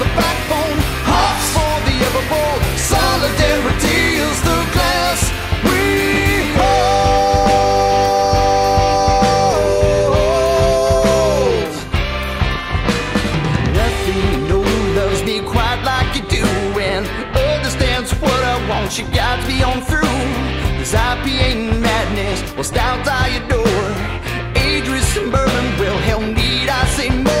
the backbone, hearts for the evermore. Solidarity is the class we hold. Nothing no loves me quite like you do, and understands what I want. You guides me on through this IPA madness, whilst out I adore. Idris and Berlin, well, hell, need I say more?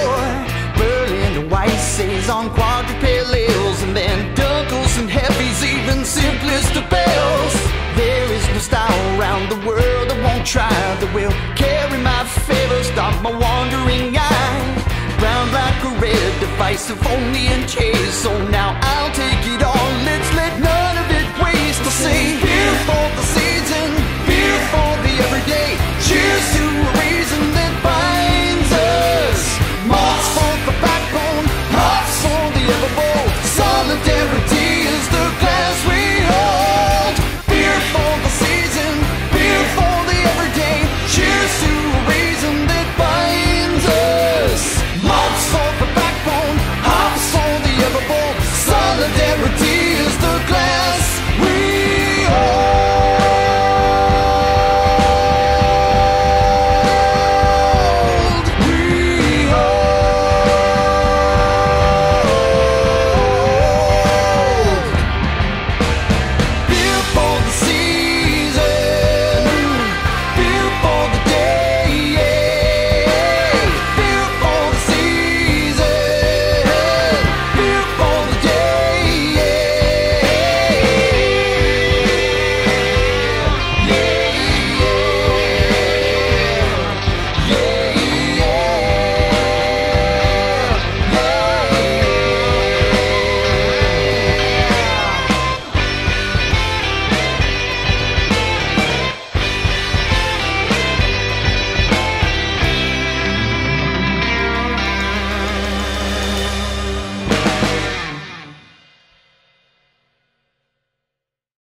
On quadrupeds and then dunkles and heavies, even simplest of bells. There is no style around the world that won't try, that will carry my favor, stop my wandering eye. Round like a red device, if only